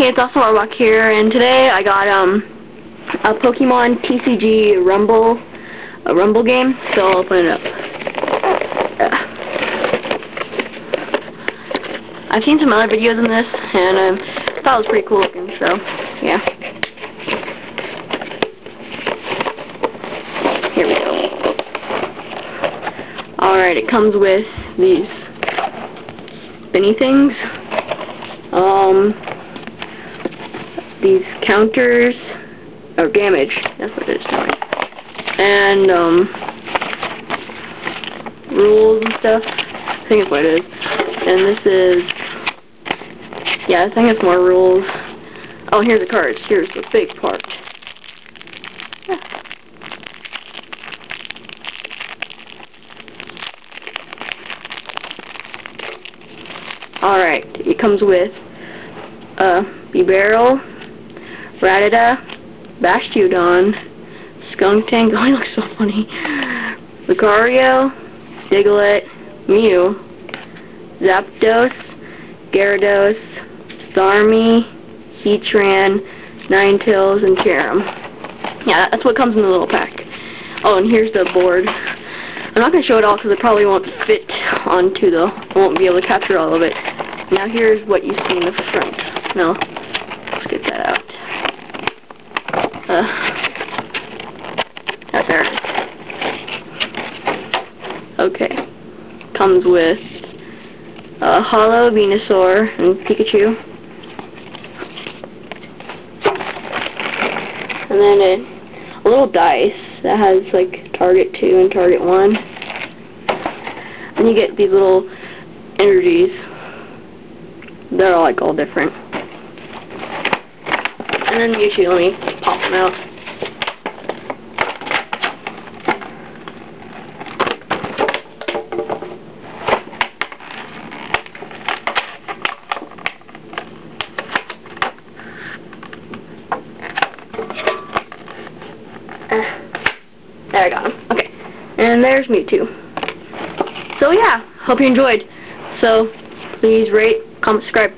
Hey, it's AwesomeArbok here, and today I got a Pokemon TCG Rumble game, so I'll open it up. I've seen some other videos on this, and I thought it was pretty cool looking, so yeah. Here we go. Alright, it comes with these spinny things. These counters, or damage, that's what it is, sorry. And, rules and stuff, I think it's what it is. And this is, yeah, I think it's more rules. Oh, here's the cards, here's the big part. Alright, it comes with, Bibarel, Rattata, Bastiodon, Skuntank, oh he looks so funny, Lucario, Diglett, Mew, Zapdos, Gyarados, Starmie, Heatran, Ninetales, and Cherrim. Yeah, that's what comes in the little pack. Oh, and here's the board. I'm not going to show it all because it probably won't fit onto the, I won't be able to capture all of it. Now here's what you see in the front. No, let's get that out. That's there. Okay. Comes with a hollow Venusaur and Pikachu. And then a little dice that has like target 2 and target 1. And you get these little energies. They're all like all different. And then usually let me pop them out. There I got them. Okay. And there's Mewtwo. So yeah, hope you enjoyed. So please rate, comment, subscribe.